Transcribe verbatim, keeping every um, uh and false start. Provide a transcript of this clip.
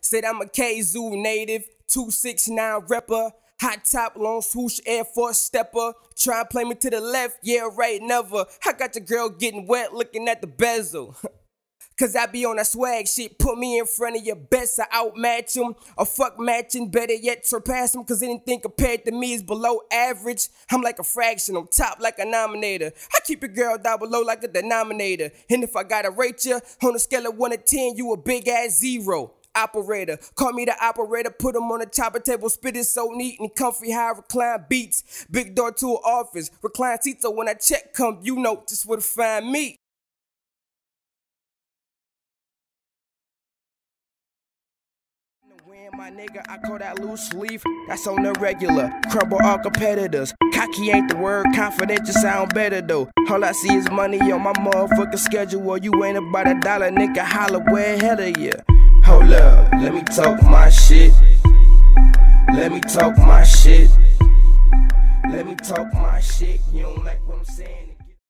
Said I'm a K-Zoo native, two six nine repper. Hot top, long swoosh, Air Force stepper. Try and play me to the left, yeah, right, never. I got your girl getting wet, looking at the bezel. Cause I be on that swag shit. Put me in front of your best, I outmatch him. Or fuck matching, better yet surpass him. Cause anything compared to me is below average. I'm like a fraction, on top like a nominator. I keep your girl down below like a denominator. And if I gotta rate you, on a scale of one to ten, you a big ass zero. Operator, call me the operator, put him on the chopper table, spit it so neat and comfy, high recline beats, big door to an office, recline seats, so when I check come, you know just where to find me. Win, my nigga, I call that loose leaf, that's on the regular, crumble all competitors, cocky ain't the word, confidential sound better though, all I see is money on my motherfucking schedule, you ain't about a dollar, nigga, holla way ahead of ya. Hold up, let me talk my shit. Let me talk my shit. Let me talk my shit. You don't like what I'm saying?